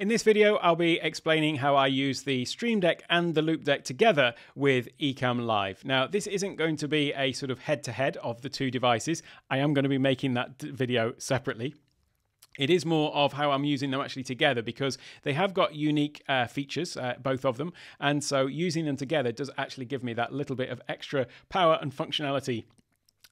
In this video, I'll be explaining how I use the Stream Deck and the Loupedeck together with Ecamm Live. Now, this isn't going to be a sort of head-to-head of the two devices. I am going to be making that video separately. It is more of how I'm using them actually together, because they have got unique features, both of them, and so using them together does actually give me that little bit of extra power and functionality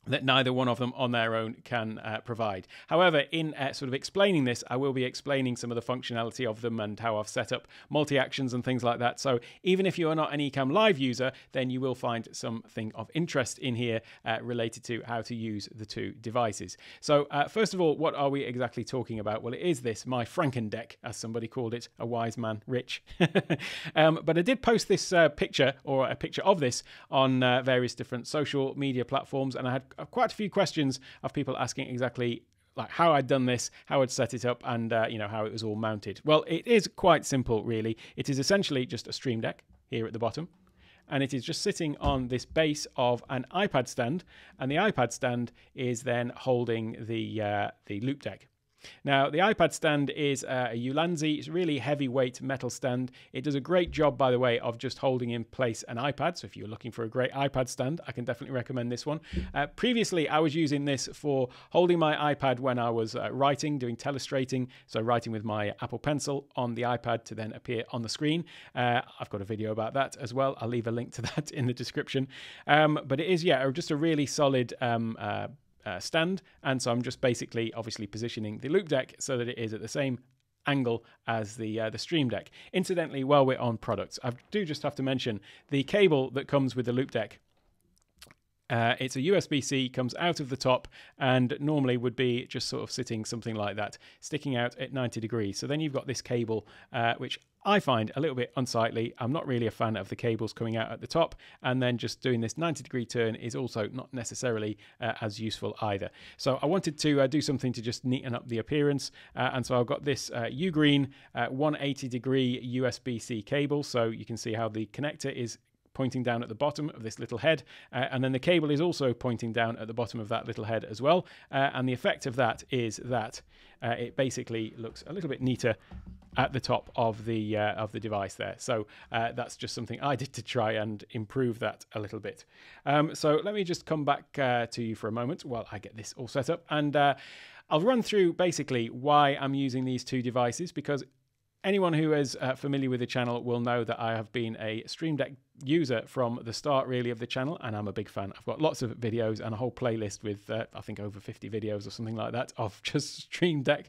that neither one of them on their own can provide. However, in sort of explaining this, I will be explaining some of the functionality of them and how I've set up multi-actions and things like that. So even if you are not an Ecamm Live user, then you will find something of interest in here related to how to use the two devices. So first of all, what are we exactly talking about? Well, it is this, my Franken deck, as somebody called it, a wise man, Rich. But I did post this picture, or a picture of this, on various different social media platforms, and I had quite a few questions of people asking exactly like how I'd done this, how I'd set it up, and you know, how it was all mounted. Well, it is quite simple, really. It is essentially just a Stream Deck here at the bottom, and it is just sitting on this base of an iPad stand, and the iPad stand is then holding the Loupedeck. Now, the iPad stand is a Ulanzi. It's a really heavyweight metal stand. It does a great job, by the way, of just holding in place an iPad. So if you're looking for a great iPad stand, I can definitely recommend this one. Previously, I was using this for holding my iPad when I was writing, doing telestrating. So writing with my Apple Pencil on the iPad to then appear on the screen. I've got a video about that as well. I'll leave a link to that in the description. But it is, yeah, just a really solid stand, and so I'm just basically obviously positioning the Loupedeck so that it is at the same angle as the Stream Deck. Incidentally, while we're on products, I do just have to mention the cable that comes with the Loupedeck. It's a USB-C, comes out of the top, and normally would be just sort of sitting something like that, sticking out at 90 degrees. So then you've got this cable, which I find a little bit unsightly. I'm not really a fan of the cables coming out at the top, and then just doing this 90-degree turn is also not necessarily as useful either. So I wanted to do something to just neaten up the appearance, and so I've got this Ugreen 180-degree USB-C cable, so you can see how the connector is pointing down at the bottom of this little head, and then the cable is also pointing down at the bottom of that little head as well, and the effect of that is that it basically looks a little bit neater at the top of the device there. So that's just something I did to try and improve that a little bit. So let me just come back to you for a moment while I get this all set up, and I'll run through basically why I'm using these two devices, because anyone who is familiar with the channel will know that I have been a Stream Deck user from the start, really, of the channel, and I'm a big fan. I've got lots of videos and a whole playlist with, I think, over 50 videos or something like that of just Stream Deck,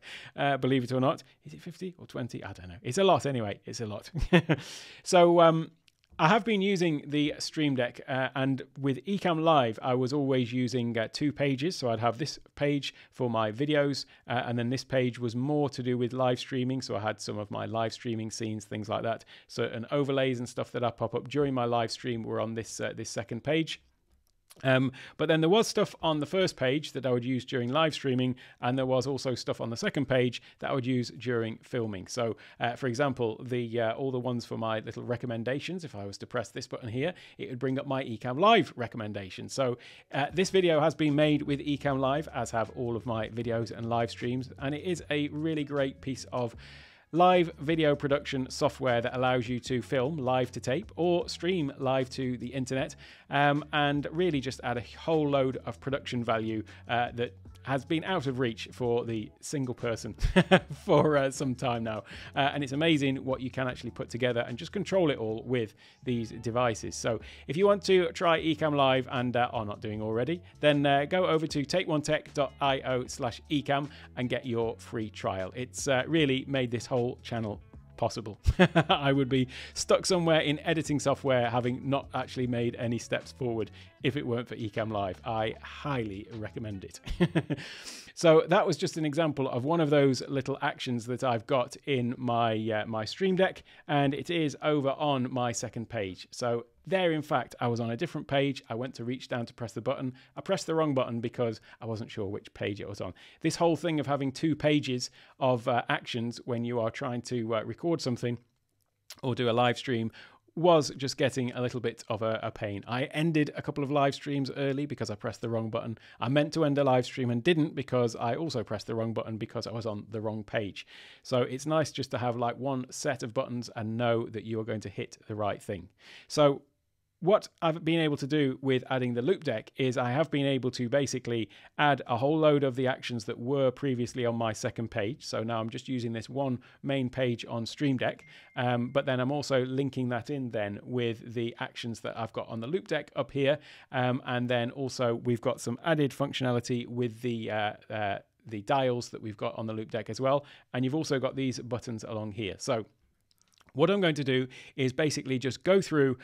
believe it or not. Is it 50 or 20? I don't know. It's a lot anyway. It's a lot. So I have been using the Stream Deck, and with Ecamm Live, I was always using two pages. So I'd have this page for my videos, and then this page was more to do with live streaming. So I had some of my live streaming scenes, things like that. Certain overlays and stuff that I pop up during my live stream were on this, this second page. But then there was stuff on the first page that I would use during live streaming, and there was also stuff on the second page that I would use during filming. So, for example, the all the ones for my little recommendations, if I was to press this button here, it would bring up my Ecamm Live recommendation. So this video has been made with Ecamm Live, as have all of my videos and live streams, and it is a really great piece of live video production software that allows you to film live to tape or stream live to the internet, and really just add a whole load of production value that has been out of reach for the single person for some time now. And it's amazing what you can actually put together and just control it all with these devices. So if you want to try Ecamm Live and are not doing already, then go over to takeonetech.io/Ecamm and get your free trial. It's really made this whole channel possible. I would be stuck somewhere in editing software having not actually made any steps forward if it weren't for Ecamm Live. I highly recommend it. So that was just an example of one of those little actions that I've got in my my Stream Deck, and it is over on my second page. So there, in fact, I was on a different page. I went to reach down to press the button. I pressed the wrong button because I wasn't sure which page it was on. This whole thing of having two pages of actions when you are trying to record something or do a live stream was just getting a little bit of a pain. I ended a couple of live streams early because I pressed the wrong button. I meant to end a live stream and didn't because I also pressed the wrong button because I was on the wrong page. So it's nice just to have like one set of buttons and know that you are going to hit the right thing. So what I've been able to do with adding the Loupedeck is I have been able to basically add a whole load of the actions that were previously on my second page. So now I'm just using this one main page on Stream Deck, but then I'm also linking that in then with the actions that I've got on the Loupedeck up here, and then also we've got some added functionality with the dials that we've got on the Loupedeck as well, and you've also got these buttons along here. So what I'm going to do is basically just go through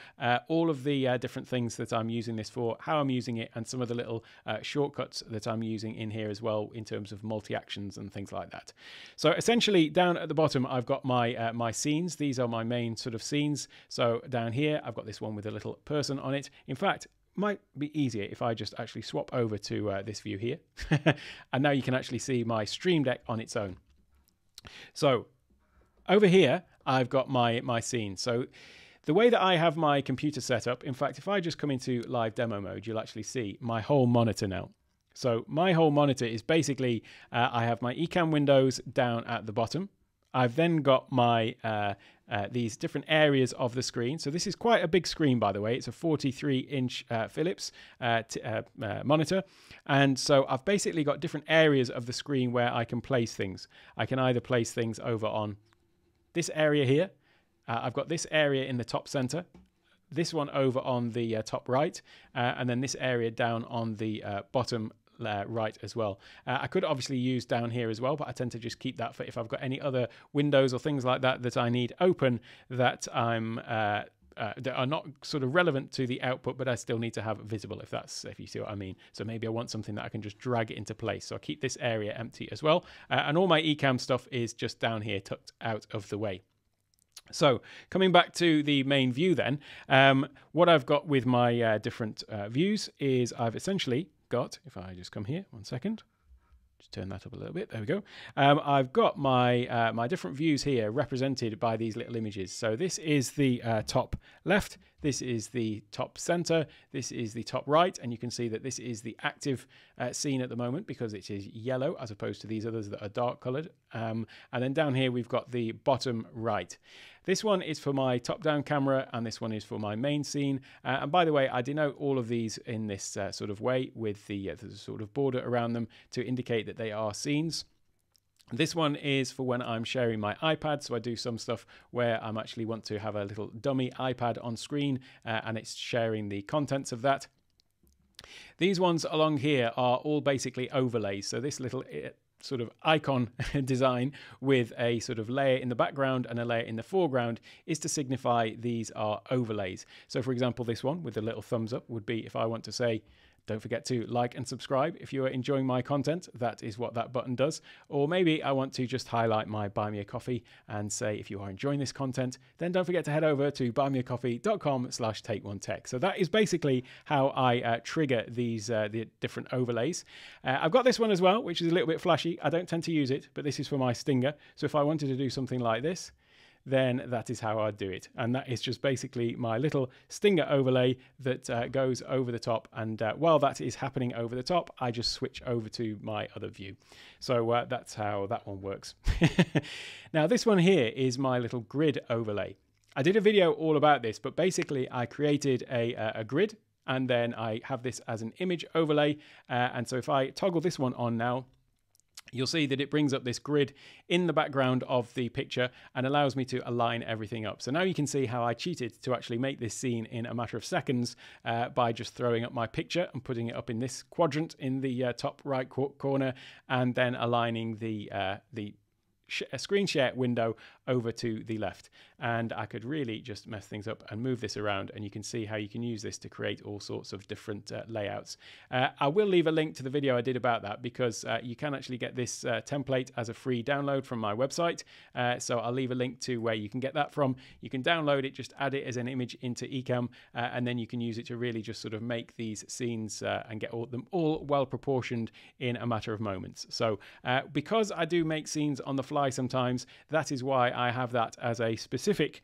all of the different things that I'm using this for, how I'm using it, and some of the little shortcuts that I'm using in here as well in terms of multi-actions and things like that. So essentially down at the bottom, I've got my my scenes. These are my main sort of scenes. So down here, I've got this one with a little person on it. In fact, might be easier if I just actually swap over to this view here. And now you can actually see my Stream Deck on its own. So over here, I've got my scene. So the way that I have my computer set up, in fact, if I just come into live demo mode, you'll actually see my whole monitor now. So my whole monitor is basically, I have my Ecamm windows down at the bottom. I've then got my these different areas of the screen. So this is quite a big screen, by the way. It's a 43-inch Philips monitor. And so I've basically got different areas of the screen where I can place things. I can either place things over on this area here, I've got this area in the top center, this one over on the top right, and then this area down on the bottom right as well. I could obviously use down here as well, but I tend to just keep that for if I've got any other windows or things like that that I need open that I'm that are not sort of relevant to the output, but I still need to have visible, if you see what I mean. So maybe I want something that I can just drag it into place. So I keep this area empty as well. And all my Ecamm stuff is just down here tucked out of the way. So coming back to the main view then, what I've got with my different views is I've essentially got, if I just come here, 1 second. Turn that up a little bit. There we go. I've got my my different views here represented by these little images. So this is the top left. This is the top center. This is the top right. And you can see that this is the active scene at the moment because it is yellow as opposed to these others that are dark colored. And then down here, we've got the bottom right. This one is for my top-down camera, and this one is for my main scene. And by the way, I denote all of these in this sort of way with the sort of border around them to indicate that they are scenes. This one is for when I'm sharing my iPad. So I do some stuff where I actually want to have a little dummy iPad on screen, and it's sharing the contents of that. These ones along here are all basically overlays. So this little sort of icon design with a sort of layer in the background and a layer in the foreground is to signify these are overlays. So for example, this one with the little thumbs up would be if I want to say, don't forget to like and subscribe if you are enjoying my content. That is what that button does. Or maybe I want to just highlight my Buy Me a Coffee and say, if you are enjoying this content, then don't forget to head over to buymeacoffee.com/takeonetech. So that is basically how I trigger these the different overlays. I've got this one as well, which is a little bit flashy. I don't tend to use it, but this is for my stinger. So if I wanted to do something like this, then that is how I'd do it. And that is just basically my little stinger overlay that goes over the top. And while that is happening over the top, I just switch over to my other view. So that's how that one works. Now, this one here is my little grid overlay. I did a video all about this, but basically I created a grid and then I have this as an image overlay. And so if I toggle this one on now, you'll see that it brings up this grid in the background of the picture and allows me to align everything up. So now you can see how I cheated to actually make this scene in a matter of seconds by just throwing up my picture and putting it up in this quadrant in the top right corner and then aligning the screen share window over to the left. And I could really just mess things up and move this around, and you can see how you can use this to create all sorts of different layouts. I will leave a link to the video I did about that because you can actually get this template as a free download from my website. So I'll leave a link to where you can get that from. You can download it, just add it as an image into Ecamm, and then you can use it to really just sort of make these scenes and get all of them all well proportioned in a matter of moments. So because I do make scenes on the fly apply sometimes. That is why I have that as a specific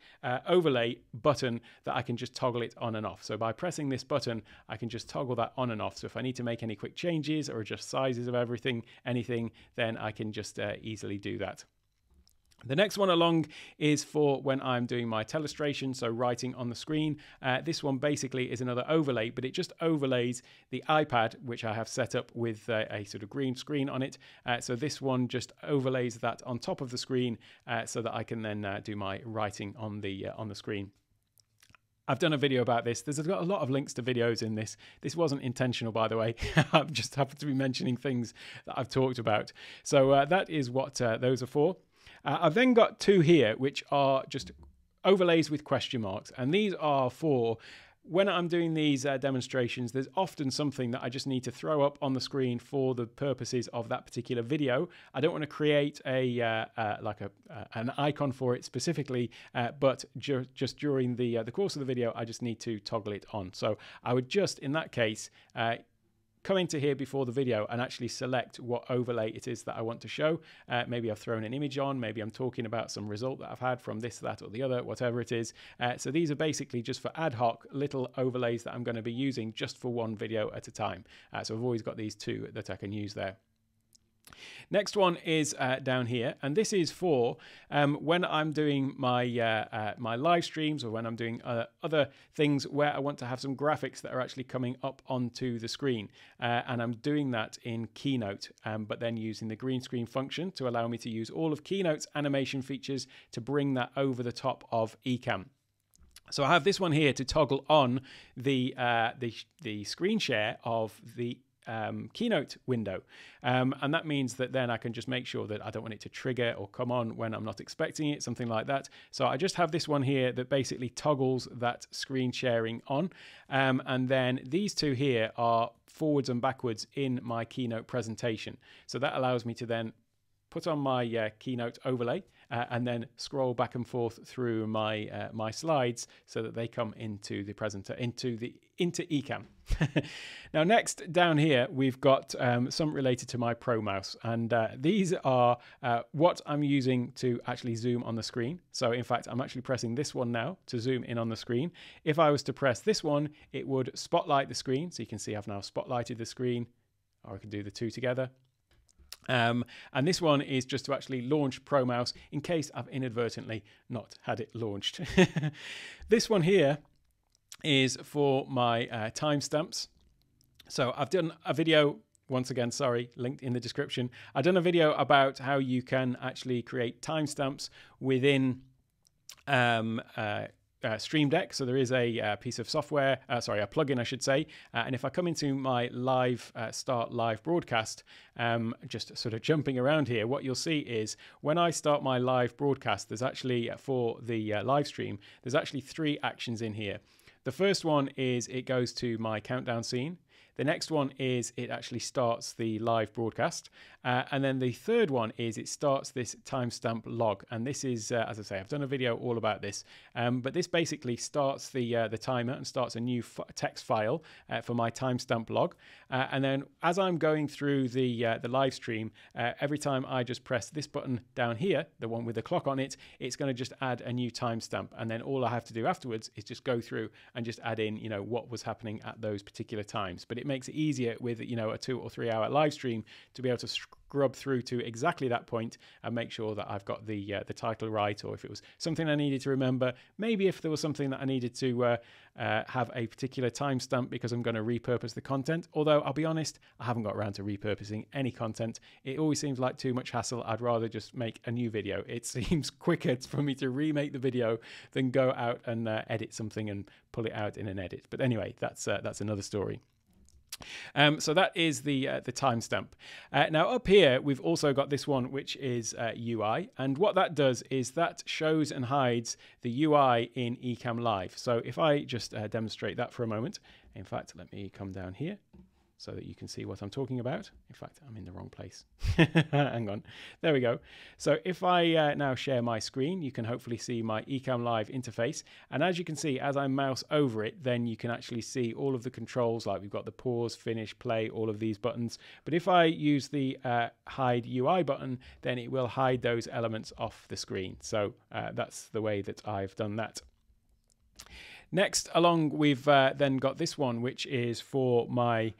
overlay button that I can just toggle it on and off. So by pressing this button, I can just toggle that on and off. So if I need to make any quick changes or adjust sizes of anything, then I can just easily do that. The next one along is for when I'm doing my telestration, so writing on the screen. This one basically is another overlay, but it just overlays the iPad, which I have set up with a sort of green screen on it. So this one just overlays that on top of the screen so that I can then do my writing on the screen. I've done a video about this. There's got a lot of links to videos in this. This wasn't intentional, by the way. I just happened to be mentioning things that I've talked about. So that is what those are for. I've then got two here, which are just overlays with question marks. And these are for when I'm doing these demonstrations, there's often something that I just need to throw up on the screen for the purposes of that particular video. I don't want to create a an icon for it specifically, but just during the course of the video, I just need to toggle it on. So I would just, in that case, come into here before the video and actually select what overlay it is that I want to show. Maybe I've thrown an image on, maybe I'm talking about some result that I've had from this, that, or the other, whatever it is. So these are basically just for ad hoc little overlays that I'm going to be using just for one video at a time. So I've always got these two that I can use there. Next one is down here, and this is for when I'm doing my my live streams or when I'm doing other things where I want to have some graphics that are actually coming up onto the screen, and I'm doing that in Keynote, but then using the green screen function to allow me to use all of Keynote's animation features to bring that over the top of Ecamm. So I have this one here to toggle on the screen share of the Keynote window, and that means that then I can just make sure that I don't want it to trigger or come on when I'm not expecting it, something like that. So I just have this one here that basically toggles that screen sharing on, and then these two here are forwards and backwards in my Keynote presentation, so that allows me to then put on my Keynote overlay and then scroll back and forth through my my slides so that they come into the into Ecamm. Now next down here we've got some related to my ProMouse, and these are what I'm using to actually zoom on the screen. So in fact I'm actually pressing this one now to zoom in on the screen. If I was to press this one, it would spotlight the screen, so you can see I've now spotlighted the screen, or I can do the two together. And this one is just to actually launch ProMouse in case I've inadvertently not had it launched. This one here is for my timestamps. So I've done a video, once again, sorry, linked in the description. I've done a video about how you can actually create timestamps within Stream Deck. So there is a piece of software, sorry, a plugin I should say, and if I come into my live start live broadcast, just sort of jumping around here, what you'll see is when I start my live broadcast, there's actually for the live stream, there's actually three actions in here. The first one is it goes to my countdown scene. The next one is it actually starts the live broadcast. And then the third one is it starts this timestamp log. And this is, as I say, I've done a video all about this. But this basically starts the timer and starts a new text file for my timestamp log. And then as I'm going through the live stream, every time I just press this button down here, the one with the clock on it, it's going to just add a new timestamp. And then all I have to do afterwards is just go through and just add in, you know, what was happening at those particular times. But it makes it easier with, you know, a 2 or 3 hour live stream to be able to scrub through to exactly that point and make sure that I've got the title right, or if it was something I needed to remember, maybe if there was something that I needed to have a particular timestamp because I'm going to repurpose the content. Although I'll be honest, I haven't got around to repurposing any content. It always seems like too much hassle. I'd rather just make a new video. It seems quicker for me to remake the video than go out and edit something and pull it out in an edit. But anyway, that's another story. So that is the timestamp. Now up here we've also got this one, which is UI, and what that does is that shows and hides the UI in Ecamm Live. So if I just demonstrate that for a moment, in fact let me come down here. so that you can see what I'm talking about. In fact, I'm in the wrong place. Hang on. There we go. So if I now share my screen, you can hopefully see my Ecamm Live interface. And as you can see, as I mouse over it, then you can actually see all of the controls, like we've got the pause, finish, play, all of these buttons. But if I use the hide UI button, then it will hide those elements off the screen. So that's the way that I've done that. Next along, we've then got this one, which is for my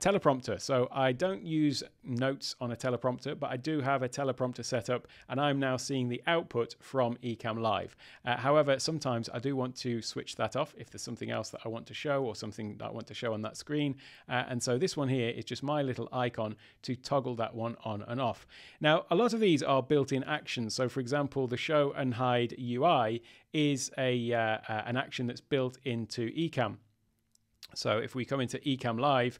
teleprompter. So I don't use notes on a teleprompter, but I do have a teleprompter set up, and I'm now seeing the output from Ecamm Live. However, sometimes I do want to switch that off if there's something else that I want to show or something that I want to show on that screen. And so this one here is just my little icon to toggle that one on and off. Now, a lot of these are built-in actions. So for example, the show and hide UI is an action that's built into Ecamm. So if we come into Ecamm Live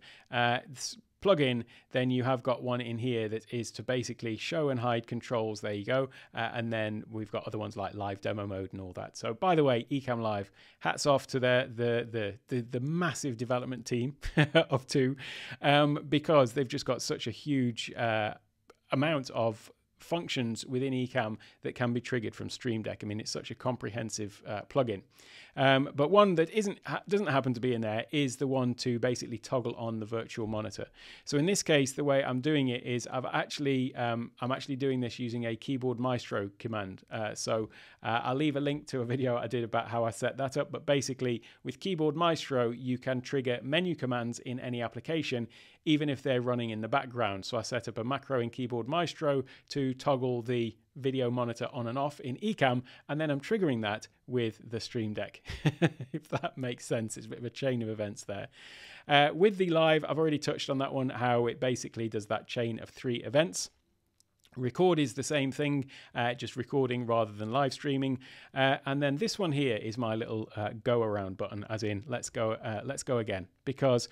plugin, then you have got one in here that is to basically show and hide controls. There you go. And then we've got other ones like live demo mode and all that. So by the way, Ecamm Live, hats off to the massive development team of two, because they've just got such a huge amount of functions within Ecamm that can be triggered from Stream Deck. I mean, it's such a comprehensive plugin. But one that doesn't happen to be in there is the one to basically toggle on the virtual monitor. So in this case, the way I'm doing it is I've actually I'm actually doing this using a Keyboard Maestro command. I'll leave a link to a video I did about how I set that up. But basically, with Keyboard Maestro, you can trigger menu commands in any application, even if they're running in the background. So I set up a macro in Keyboard Maestro to toggle the video monitor on and off in Ecamm, and then I'm triggering that with the Stream Deck, if that makes sense. It's a bit of a chain of events there. With the live, I've already touched on that one, how it basically does that chain of three events. Record is the same thing, just recording rather than live streaming. And then this one here is my little go around button, as in let's go again, because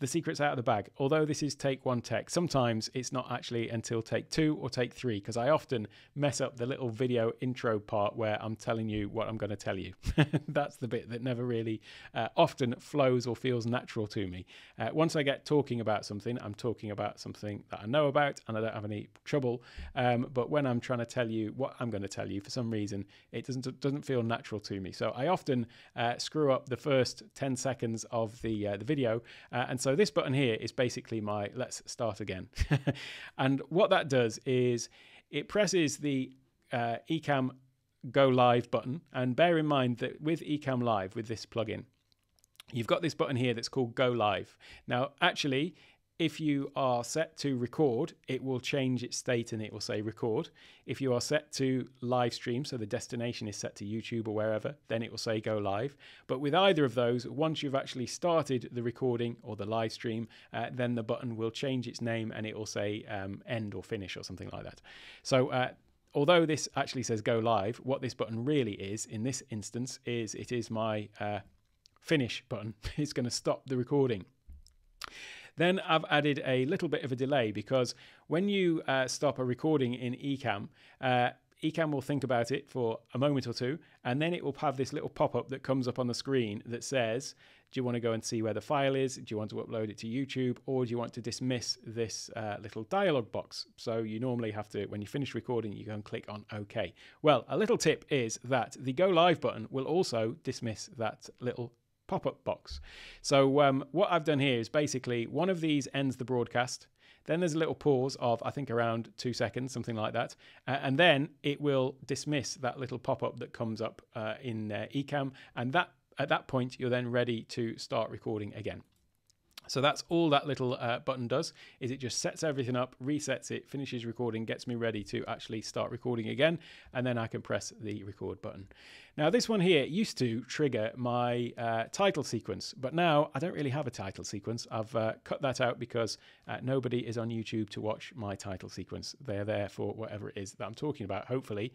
the secret's out of the bag. Although this is take one tech, sometimes it's not actually until take two or take three, because I often mess up the little video intro part where I'm telling you what I'm going to tell you. That's the bit that never really often flows or feels natural to me. Once I get talking about something, I'm talking about something that I know about and I don't have any trouble. But when I'm trying to tell you what I'm going to tell you, for some reason, it doesn't feel natural to me. So I often screw up the first 10 seconds of the video, and so this button here is basically my let's start again. And what that does is it presses the Ecamm Go Live button. And bear in mind that with Ecamm Live, with this plugin, you've got this button here that's called Go Live. Now, actually, if you are set to record, it will change its state and it will say record. If you are set to live stream, so the destination is set to YouTube or wherever, then it will say go live. But with either of those, once you've actually started the recording or the live stream, then the button will change its name and it will say end or finish or something like that. So although this actually says go live, what this button really is in this instance is it is my finish button. It's going to stop the recording. Then I've added a little bit of a delay, because when you stop a recording in Ecamm, Ecamm will think about it for a moment or two, and then it will have this little pop-up that comes up on the screen that says, do you want to go and see where the file is? Do you want to upload it to YouTube? Or do you want to dismiss this little dialog box? So you normally have to, when you finish recording, you go and click on OK. Well, a little tip is that the Go Live button will also dismiss that little pop-up box. So what I've done here is basically one of these ends the broadcast, then there's a little pause of I think around 2 seconds, something like that, and then it will dismiss that little pop-up that comes up in Ecamm, and that at that point you're then ready to start recording again. So that's all that little button does, is it just sets everything up, resets it, finishes recording, gets me ready to actually start recording again, and then I can press the record button. Now this one here used to trigger my title sequence, but now I don't really have a title sequence. I've cut that out because nobody is on YouTube to watch my title sequence. They're there for whatever it is that I'm talking about, hopefully.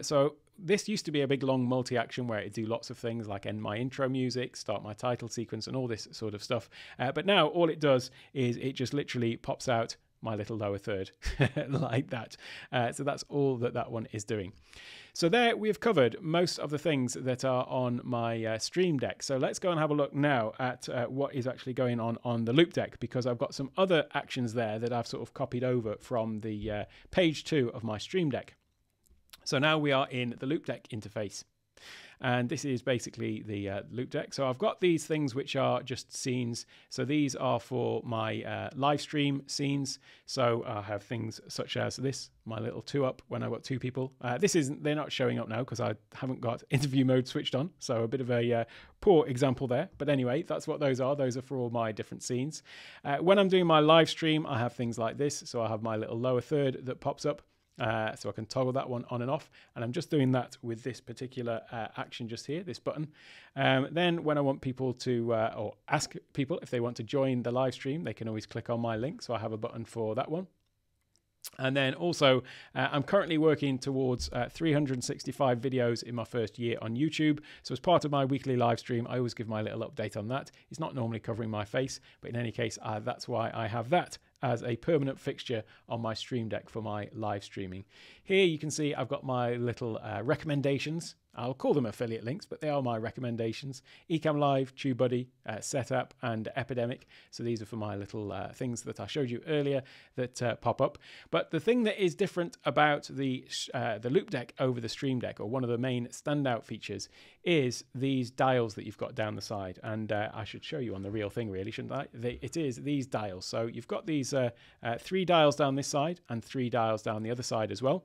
So this used to be a big long multi-action where it'd do lots of things like end my intro music, start my title sequence and all this sort of stuff. But now all it does is it just literally pops out my little lower third like that. So that's all that that one is doing. So there we've covered most of the things that are on my Stream Deck. So let's go and have a look now at what is actually going on the Loupedeck, because I've got some other actions there that I've sort of copied over from the page 2 of my Stream Deck. So now we are in the Loupedeck interface. And this is basically the Loupedeck. So I've got these things which are just scenes. So these are for my live stream scenes. So I have things such as this, my little 2-up when I've got 2 people. This isn't, they're not showing up now because I haven't got interview mode switched on. So a bit of a poor example there. But anyway, that's what those are. Those are for all my different scenes. When I'm doing my live stream, I have things like this. So I have my little lower third that pops up. So I can toggle that one on and off, and I'm just doing that with this particular action just here, this button. Then when I want people to, or ask people if they want to join the live stream, they can always click on my link, so I have a button for that one. And then also, I'm currently working towards 365 videos in my first year on YouTube. So as part of my weekly live stream, I always give my little update on that. It's not normally covering my face, but in any case, that's why I have that as a permanent fixture on my Stream Deck for my live streaming. Here you can see I've got my little recommendations. I'll call them affiliate links, but they are my recommendations. Ecamm Live, TubeBuddy, Setup, and Epidemic. So these are for my little things that I showed you earlier that pop up. But the thing that is different about the Loupedeck over the Stream Deck, or one of the main standout features, is these dials that you've got down the side. And I should show you on the real thing, really, shouldn't I? It is these dials. So you've got these 3 dials down this side and 3 dials down the other side as well.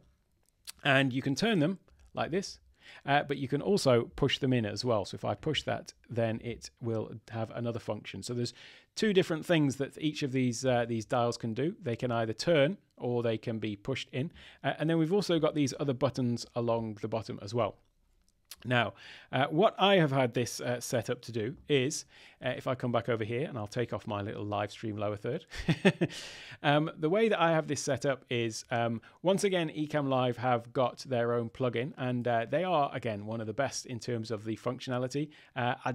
And you can turn them like this. But you can also push them in as well. So if I push that, then it will have another function. So there's 2 different things that each of these dials can do. They can either turn or they can be pushed in. And then we've also got these other buttons along the bottom as well. Now, what I have had this set up to do is, if I come back over here and I'll take off my little live stream lower third, the way that I have this set up is, once again, Ecamm Live have got their own plugin, and they are, again, one of the best in terms of the functionality.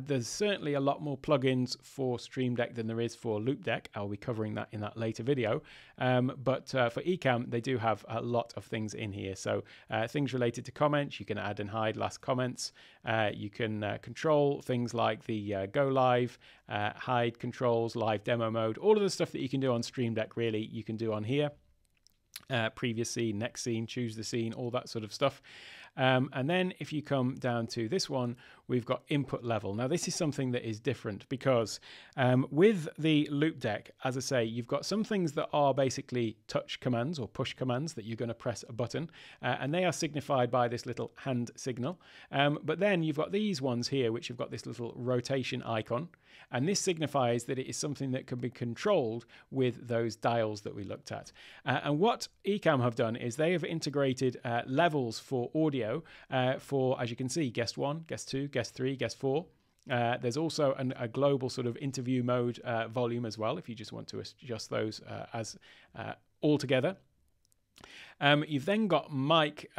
There's certainly a lot more plugins for Stream Deck than there is for Loupedeck. I'll be covering that in that later video. But for Ecamm, they do have a lot of things in here. So things related to comments, you can add and hide last comment. You can control things like the go live, hide controls, live demo mode, all of the stuff that you can do on Stream Deck, really, you can do on here. Previous scene, next scene, choose the scene, all that sort of stuff. And then if you come down to this one, we've got input level. Now, this is something that is different because with the Loupedeck, as I say, you've got some things that are basically touch commands or push commands that you're going to press a button, and they are signified by this little hand signal. But then you've got these ones here, which have got this little rotation icon, and this signifies that it is something that can be controlled with those dials that we looked at. And what Ecamm have done is they have integrated levels for audio. For, as you can see, guest 1, guest 2, guest 3, guest 4. There's also a global sort of interview mode volume as well, if you just want to adjust those all together. You've then got mic.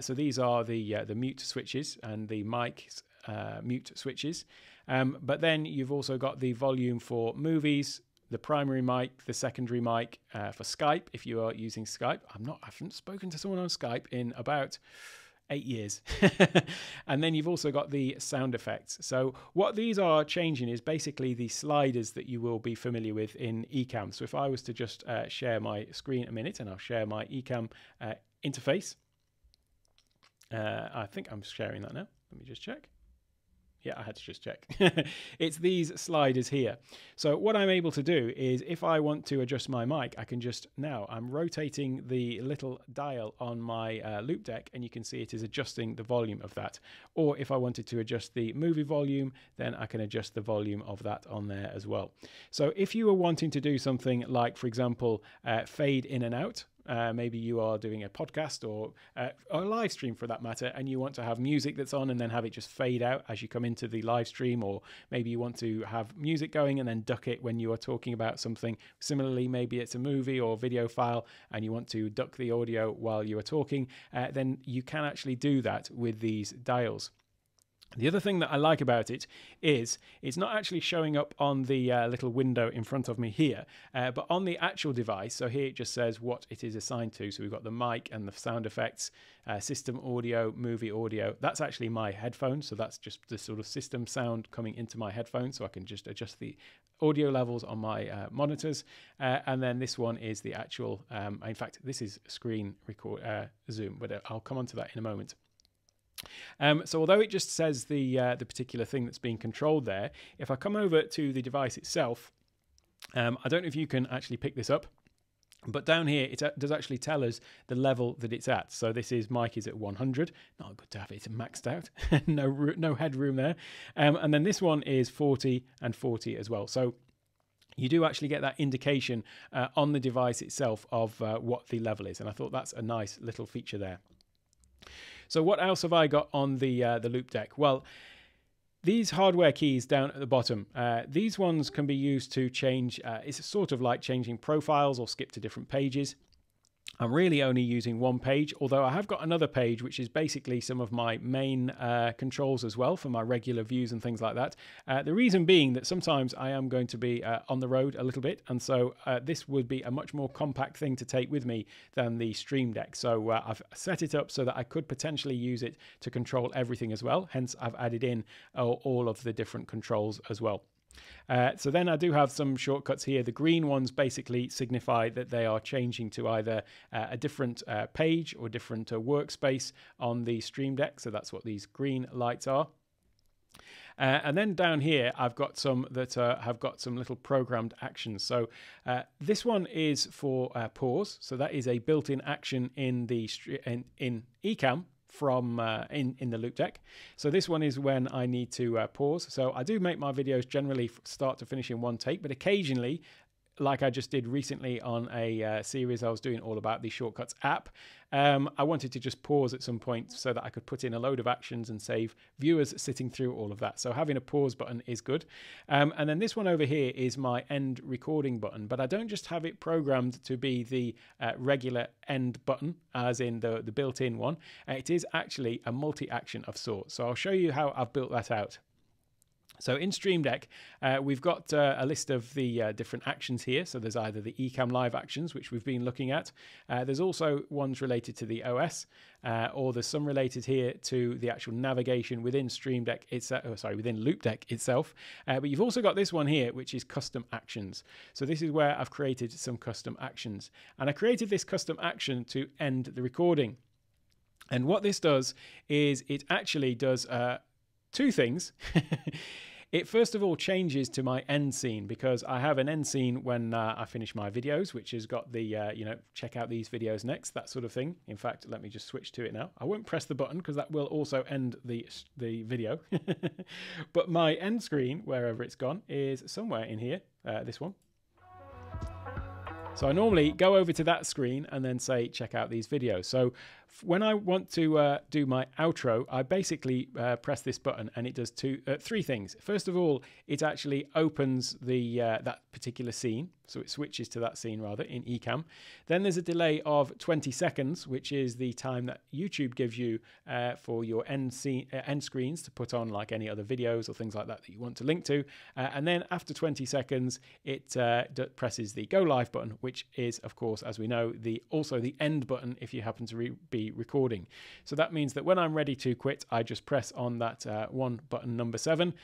So these are the mute switches and the mic mute switches. But then you've also got the volume for movies, the primary mic, the secondary mic for Skype, if you are using Skype. I haven't spoken to someone on Skype in about 8 years. And then you've also got the sound effects. So what these are changing is basically the sliders that you will be familiar with in Ecamm. So if I was to just share my screen a minute, and I'll share my Ecamm interface. I think I'm sharing that now. Let me just check. Yeah, I had to just check. It's these sliders here. So what I'm able to do is, if I want to adjust my mic, I can just now, I'm rotating the little dial on my Loupedeck, and you can see it is adjusting the volume of that. Or if I wanted to adjust the movie volume, then I can adjust the volume of that on there as well. So if you were wanting to do something like, for example, fade in and out, maybe you are doing a podcast or a live stream for that matter, and you want to have music that's on and then have it just fade out as you come into the live stream, or maybe you want to have music going and then duck it when you are talking about something. Similarly, maybe it's a movie or video file and you want to duck the audio while you are talking, then you can actually do that with these dials. The other thing that I like about it is it's not actually showing up on the little window in front of me here, but on the actual device. So here it just says what it is assigned to. So we've got the mic and the sound effects, system audio, movie audio. That's actually my headphone. So that's just the sort of system sound coming into my headphone. So I can just adjust the audio levels on my monitors. And then this one is the actual, in fact, this is screen record Zoom, but I'll come on to that in a moment. So although it just says the particular thing that's being controlled there, if I come over to the device itself, I don't know if you can actually pick this up, but down here it does actually tell us the level that it's at. So this is mic is at 100. Not good to have it maxed out. no headroom there. And then this one is 40 and 40 as well. So you do actually get that indication on the device itself of what the level is. And I thought that's a nice little feature there. So what else have I got on the Loupedeck? Well, these hardware keys down at the bottom, these ones can be used to change, it's sort of like changing profiles or skip to different pages. I'm really only using one page, although I have got another page, which is basically some of my main controls as well for my regular views and things like that. The reason being that sometimes I am going to be on the road a little bit. And so this would be a much more compact thing to take with me than the Stream Deck. So I've set it up so that I could potentially use it to control everything as well. Hence, I've added in all of the different controls as well. So then I do have some shortcuts here. The green ones basically signify that they are changing to either a different page or different workspace on the Stream Deck. So that's what these green lights are. And then down here, I've got some that have got some little programmed actions. So this one is for pause. So that is a built-in action in the Ecamm. From in the Loupedeck. So this one is when I need to pause. So I do make my videos generally start to finish in one take, but occasionally, like I just did recently on a series I was doing all about the Shortcuts app, I wanted to just pause at some point so that I could put in a load of actions and save viewers sitting through all of that. So having a pause button is good. And then this one over here is my end recording button, but I don't just have it programmed to be the regular end button, as in the built-in one. It is actually a multi-action of sorts. So I'll show you how I've built that out. So in Stream Deck, we've got a list of the different actions here. So there's either the Ecamm Live actions, which we've been looking at. There's also ones related to the OS, or there's some related here to the actual navigation within Stream Deck itself. Oh, sorry, within Loupedeck itself. But you've also got this one here, which is custom actions. So this is where I've created some custom actions, and I created this custom action to end the recording. And what this does is it actually does two things. It first of all changes to my end scene, because I have an end scene when I finish my videos, which has got the, you know, check out these videos next, that sort of thing. In fact, let me just switch to it now. I won't press the button because that will also end the video. But my end screen, wherever it's gone, is somewhere in here, this one. So I normally go over to that screen and then say, check out these videos. So when I want to do my outro, I basically press this button, and it does three things. First of all, it actually opens the that particular scene. So it switches to that scene rather in Ecamm. Then there's a delay of 20 seconds, which is the time that YouTube gives you for your end screens to put on like any other videos or things like that that you want to link to. And then after 20 seconds, it presses the go live button, which is, of course, as we know, also the end button if you happen to be recording. So that means that when I'm ready to quit, I just press on that one button, number 7.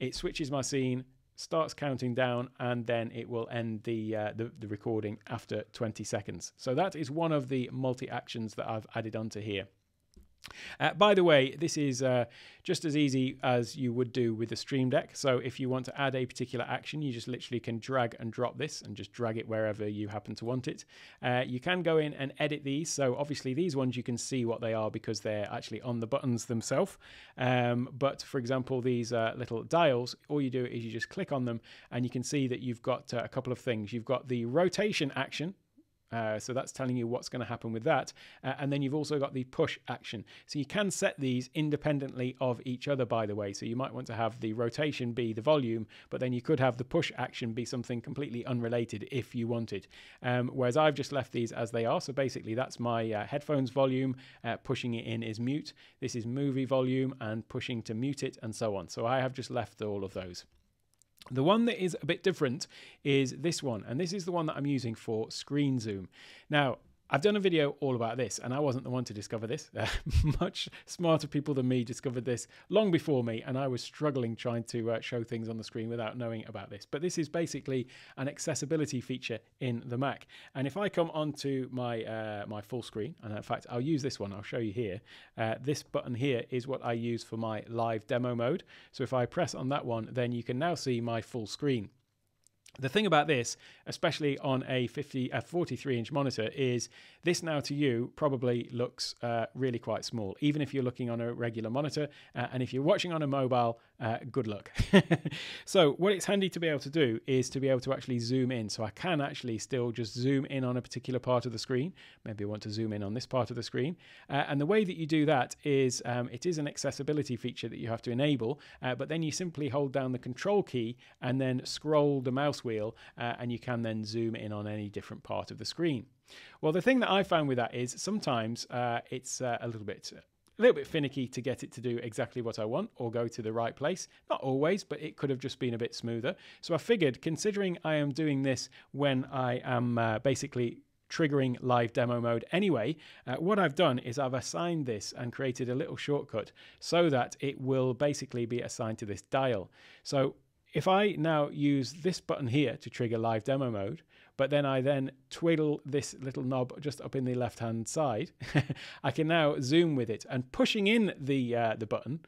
It switches my scene, starts counting down, and then it will end the recording after 20 seconds. So that is one of the multi-actions that I've added onto here. By the way, this is just as easy as you would do with the Stream Deck. So if you want to add a particular action, you just literally can drag and drop this and just drag it wherever you happen to want it. You can go in and edit these. So obviously these ones you can see what they are because they're actually on the buttons themselves. But for example, these little dials, all you do is you just click on them and you can see that you've got a couple of things. You've got the rotation action, So that's telling you what's going to happen with that. And then you've also got the push action. So you can set these independently of each other, by the way. So you might want to have the rotation be the volume, but then you could have the push action be something completely unrelated if you wanted. Whereas I've just left these as they are. So basically that's my headphones volume. Pushing it in is mute. This is movie volume and pushing to mute it and so on. So I have just left all of those. The one that is a bit different is this one, and this is the one that I'm using for screen zoom. Now, I've done a video all about this, and I wasn't the one to discover this. Much smarter people than me discovered this long before me, and I was struggling trying to show things on the screen without knowing about this. But this is basically an accessibility feature in the Mac. And if I come onto my my full screen, and in fact, I'll use this one. I'll show you here. This button here is what I use for my live demo mode. So if I press on that one, then you can now see my full screen. The thing about this, especially on a 43-inch monitor, is this now to you probably looks really quite small, even if you're looking on a regular monitor. And if you're watching on a mobile, good luck. So what it's handy to be able to do is to be able to actually zoom in. So I can actually still just zoom in on a particular part of the screen. Maybe I want to zoom in on this part of the screen. And the way that you do that is it is an accessibility feature that you have to enable, but then you simply hold down the control key and then scroll the mouse wheel, and you can then zoom in on any different part of the screen. Well, the thing that I found with that is sometimes it's a little bit finicky to get it to do exactly what I want or go to the right place. Not always, but it could have just been a bit smoother. So I figured, considering I am doing this when I am basically triggering live demo mode anyway, what I've done is I've assigned this and created a little shortcut so that it will basically be assigned to this dial. So if I now use this button here to trigger live demo mode, but then I then twiddle this little knob just up in the left-hand side, I can now zoom with it. And pushing in the button,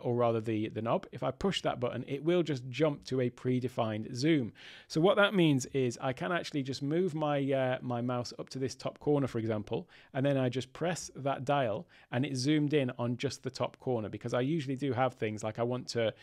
or rather the knob, if I push that button, it will just jump to a predefined zoom. So what that means is I can actually just move my my mouse up to this top corner, for example, and then I just press that dial, and it zoomed in on just the top corner, because I usually do have things like I want to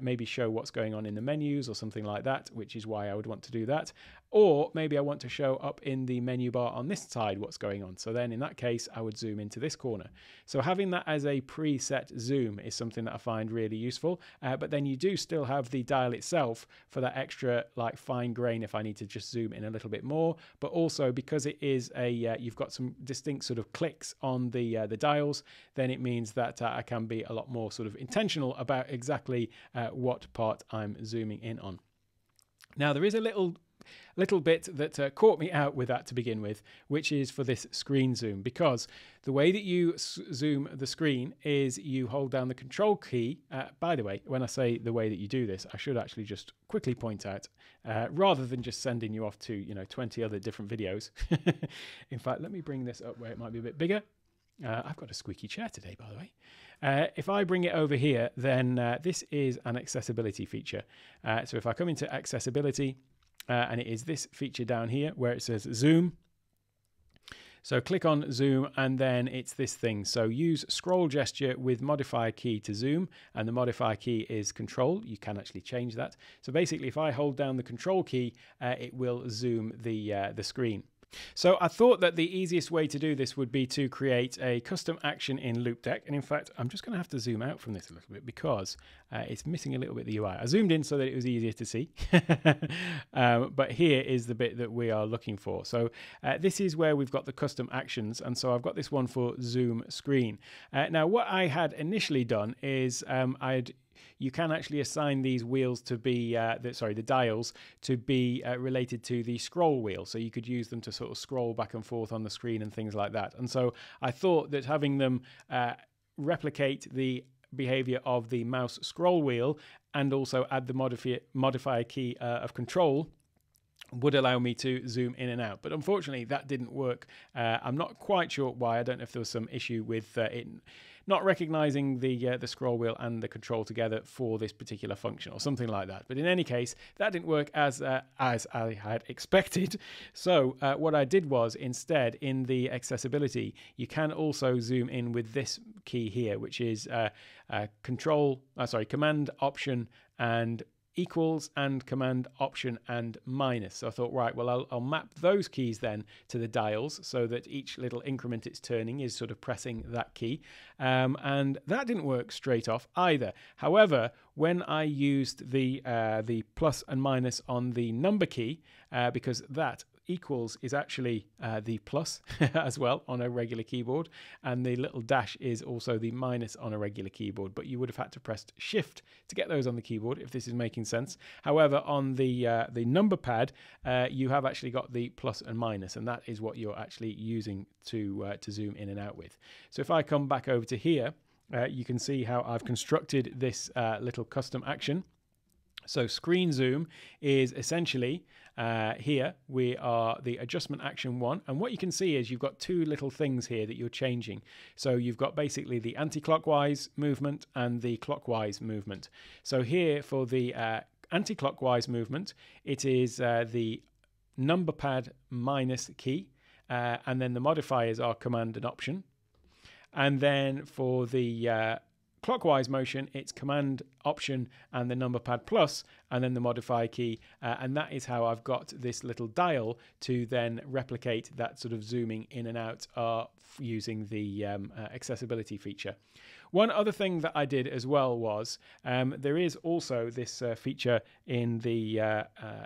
maybe show what's going on in the menus or something like that, which is why I would want to do that. Or maybe I want to show up in the menu bar on this side what's going on. So then in that case, I would zoom into this corner. So having that as a preset zoom is something that I find really useful. But then you do still have the dial itself for that extra like fine grain if I need to just zoom in a little bit more. But also because it is a, you've got some distinct sort of clicks on the dials, then it means that I can be a lot more sort of intentional about exactly what part I'm zooming in on. Now there is a little bit that caught me out with that to begin with, which is for this screen zoom, because the way that you zoom the screen is you hold down the control key. By the way, when I say the way that you do this, I should actually just quickly point out, rather than just sending you off to 20 other different videos. In fact, let me bring this up where it might be a bit bigger. I've got a squeaky chair today, by the way. If I bring it over here, then this is an accessibility feature. So if I come into accessibility, and it is this feature down here where it says zoom. So click on zoom, and then it's this thing. So use scroll gesture with modifier key to zoom, and the modifier key is control. You can actually change that. So basically, if I hold down the control key, it will zoom the screen. So I thought that the easiest way to do this would be to create a custom action in Loupedeck. And in fact, I'm just going to have to zoom out from this a little bit because it's missing a little bit of the UI. I zoomed in so that it was easier to see. But here is the bit that we are looking for. So this is where we've got the custom actions. And so I've got this one for zoom screen. Now, what I had initially done is you can actually assign these wheels to be, the dials to be related to the scroll wheel. So you could use them to sort of scroll back and forth on the screen and things like that. And so I thought that having them replicate the behavior of the mouse scroll wheel and also add the modifier key of control would allow me to zoom in and out. But unfortunately, that didn't work. I'm not quite sure why. I don't know if there was some issue with it not recognizing the scroll wheel and the control together for this particular function or something like that. But in any case, that didn't work as I had expected. So what I did was instead in the accessibility, you can also zoom in with this key here, which is Command, Option, and equals and command option and minus. So I thought, right, well, I'll map those keys then to the dials so that each little increment it's turning is sort of pressing that key. And that didn't work straight off either. However, when I used the plus and minus on the number key, because that equals is actually the plus as well on a regular keyboard, and the little dash is also the minus on a regular keyboard, but you would have had to press shift to get those on the keyboard, if this is making sense. However, on the number pad, you have actually got the plus and minus, and that is what you're actually using to zoom in and out with. So if I come back over to here, you can see how I've constructed this little custom action. So screen zoom is essentially here we are the adjustment action one, and what you can see is you've got two little things here that you're changing. So you've got basically the anti-clockwise movement and the clockwise movement. So here for the anti-clockwise movement, it is the number pad minus key, and then the modifiers are command and option. And then for the clockwise motion, it's command option and the number pad plus, and then the modifier key, and that is how I've got this little dial to then replicate that sort of zooming in and out using the accessibility feature. One other thing that I did as well was there is also this feature in the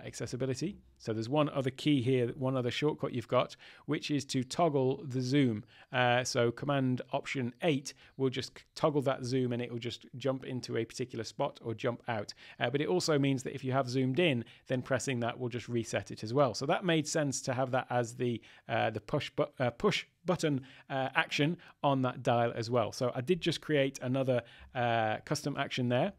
accessibility. So there's one other key here, one other shortcut you've got, which is to toggle the zoom. So command option 8 will just toggle that zoom, and it will just jump into a particular spot or jump out. But it also means that if you have zoomed in, then pressing that will just reset it as well. So that made sense to have that as the push button action on that dial as well. So I did just create another custom action there,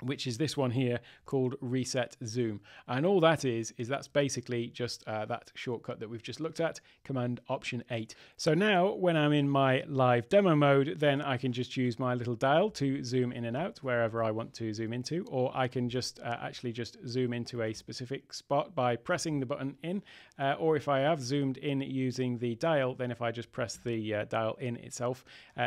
which is this one here called Reset Zoom. And all that is that's basically just that shortcut that we've just looked at, Command Option 8. So now when I'm in my live demo mode, then I can just use my little dial to zoom in and out wherever I want to zoom into, or I can just actually just zoom into a specific spot by pressing the button in, or if I have zoomed in using the dial, then if I just press the dial in itself,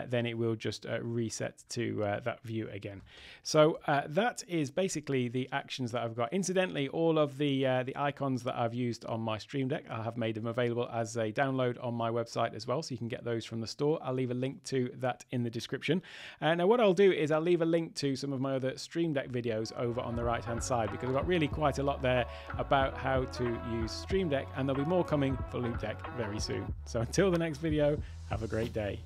then it will just reset to that view again. So that is basically the actions that I've got. Incidentally, all of the icons that I've used on my Stream Deck, I have made them available as a download on my website as well, so you can get those from the store. I'll leave a link to that in the description. Now what I'll do is I'll leave a link to some of my other Stream Deck videos over on the right hand side, because I've got really quite a lot there about how to use Stream Deck, and there'll be more coming for Loupedeck very soon. So until the next video, have a great day.